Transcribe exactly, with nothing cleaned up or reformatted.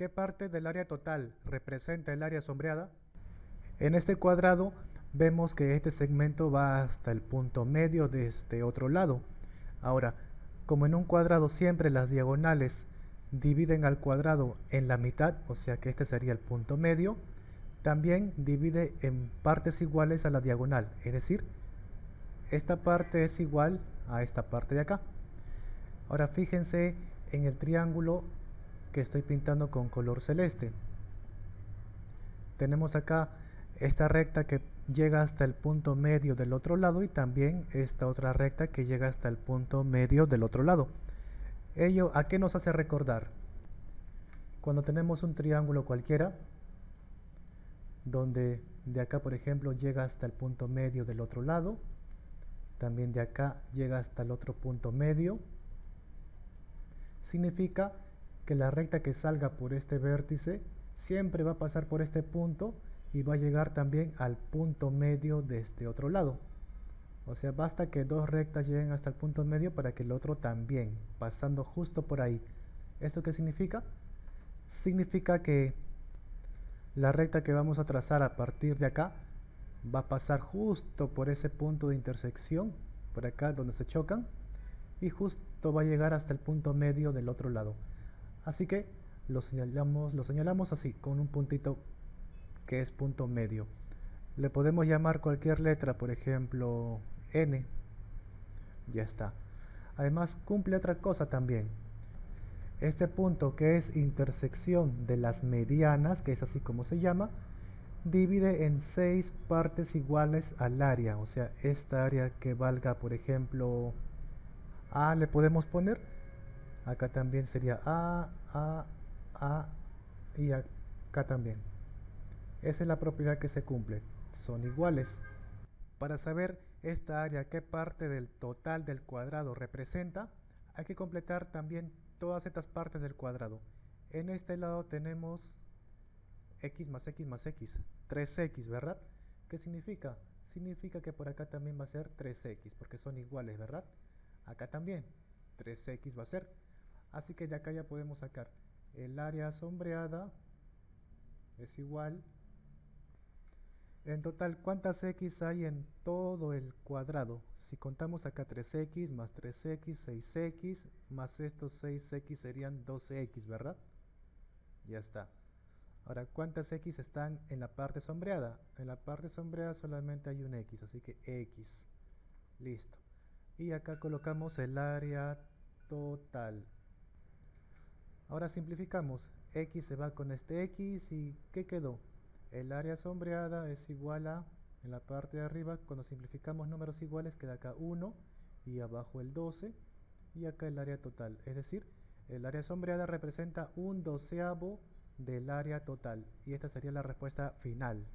¿Qué parte del área total representa el área sombreada? En este cuadrado vemos que este segmento va hasta el punto medio de este otro lado. Ahora, como en un cuadrado siempre las diagonales dividen al cuadrado en la mitad, o sea que este sería el punto medio, también divide en partes iguales a la diagonal, es decir, esta parte es igual a esta parte de acá. Ahora fíjense en el triángulo que estoy pintando con color celeste. Tenemos acá esta recta que llega hasta el punto medio del otro lado y también esta otra recta que llega hasta el punto medio del otro lado. ¿Ello a qué nos hace recordar? Cuando tenemos un triángulo cualquiera, donde de acá por ejemplo llega hasta el punto medio del otro lado, también de acá llega hasta el otro punto medio, significa que la recta que salga por este vértice siempre va a pasar por este punto y va a llegar también al punto medio de este otro lado. O sea, basta que dos rectas lleguen hasta el punto medio para que el otro también, pasando justo por ahí. ¿Esto qué significa? Significa que la recta que vamos a trazar a partir de acá va a pasar justo por ese punto de intersección, por acá donde se chocan, y justo va a llegar hasta el punto medio del otro lado. Así que lo señalamos, lo señalamos así, con un puntito que es punto medio. Le podemos llamar cualquier letra, por ejemplo N. Ya está. Además cumple otra cosa también. Este punto, que es intersección de las medianas, que es así como se llama, divide en seis partes iguales al área. O sea, esta área que valga, por ejemplo, A le podemos poner. Acá también sería A, A, A y acá también. Esa es la propiedad que se cumple. Son iguales. Para saber esta área, qué parte del total del cuadrado representa, hay que completar también todas estas partes del cuadrado. En este lado tenemos x más x más x, tres x, ¿verdad? ¿Qué significa? Significa que por acá también va a ser tres x, porque son iguales, ¿verdad? Acá también, tres x va a ser. Así que de acá ya podemos sacar el área sombreada es igual. En total, ¿cuántas x hay en todo el cuadrado? Si contamos acá tres x más tres x, seis x, más estos seis x serían doce x, ¿verdad? Ya está. Ahora, ¿cuántas x están en la parte sombreada? En la parte sombreada solamente hay un x, así que x. Listo. Y acá colocamos el área total. Ahora simplificamos. X se va con este x y ¿qué quedó? El área sombreada es igual a, en la parte de arriba, cuando simplificamos números iguales, queda acá uno y abajo el doce y acá el área total. Es decir, el área sombreada representa un doceavo del área total. Y esta sería la respuesta final.